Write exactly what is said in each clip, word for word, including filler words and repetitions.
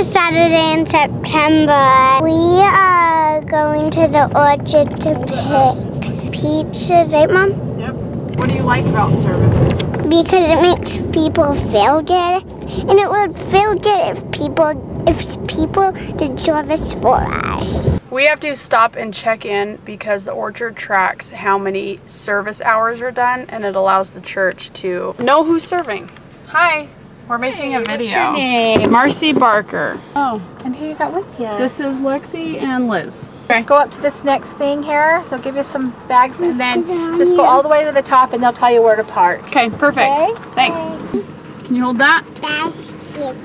first Saturday in September, we are going to the orchard to pick peaches, right, Mom? Yep. What do you like about service? Because it makes people feel good, and it would feel good if people if people did service for us. We have to stop and check in because the orchard tracks how many service hours are done, and it allows the church to know who's serving. Hi, we're making hey, a video. What's your name? Marcy Barker. Oh, and who you got with you? This is Lexi and Liz. Okay. Let's go up to this next thing here. They'll give you some bags and then just go all the way to the top and they'll tell you where to park. Okay, perfect. Okay? Thanks. Okay. Can you hold that?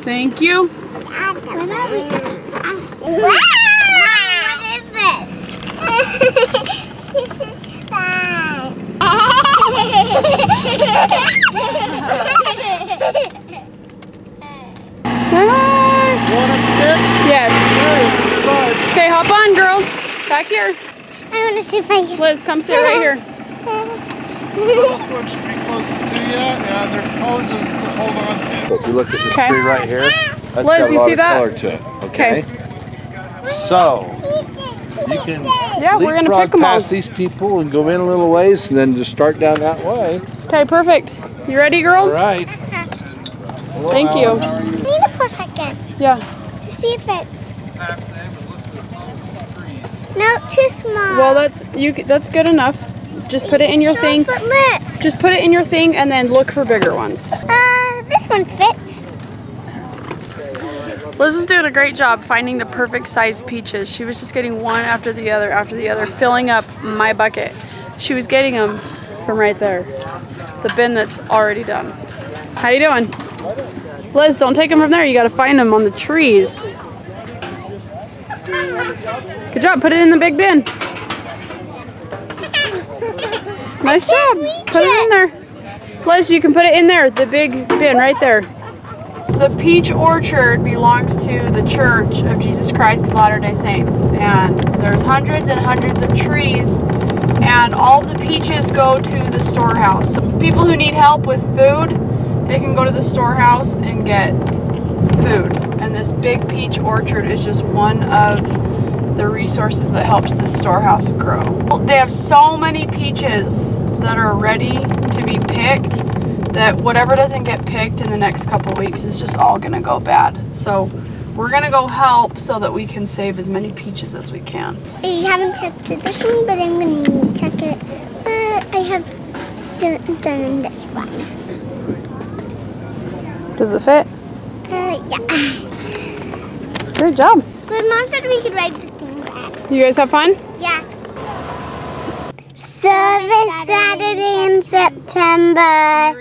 Thank you. What is this? This is fun. Yes. Okay, hop on, girls. Back here. I want to sit right here. Liz, come sit right here. If you look at this okay. tree right here, that's Liz, got a you lot see of that? Color to it. Okay. okay. So, you can yeah, we're gonna pick them past all. these people and go in a little ways and then just start down that way. Okay, perfect. You ready, girls? All right. Uh-huh. Hello, Thank Alan, you. How are you? I need to push again. Yeah. To see if it's... No, too small. Well, that's you. That's good enough. Just put it in your sure, thing. But look. Just put it in your thing and then look for bigger ones. Uh, this one fits. Liz is doing a great job finding the perfect size peaches. She was just getting one after the other after the other, filling up my bucket. She was getting them from right there, the bin that's already done. How you doing? Liz, don't take them from there. You got to find them on the trees. Good job. Put it in the big bin. Nice job. Put it in there. Liz, you can put it in there, the big bin right there. The peach orchard belongs to the Church of Jesus Christ of Latter-day Saints, and there's hundreds and hundreds of trees, and all the peaches go to the storehouse. So people who need help with food, they can go to the storehouse and get food, and this big peach orchard is just one of the resources that helps this storehouse grow. They have so many peaches that are ready to be picked that whatever doesn't get picked in the next couple weeks is just all gonna go bad. So we're gonna go help so that we can save as many peaches as we can. I haven't checked this one, but I'm gonna check it. Uh, I have done, done this one. Does it fit? Uh, yeah. Good job. Good, Mom said we could ride the thing back. You guys have fun? Yeah. Service Saturday in September.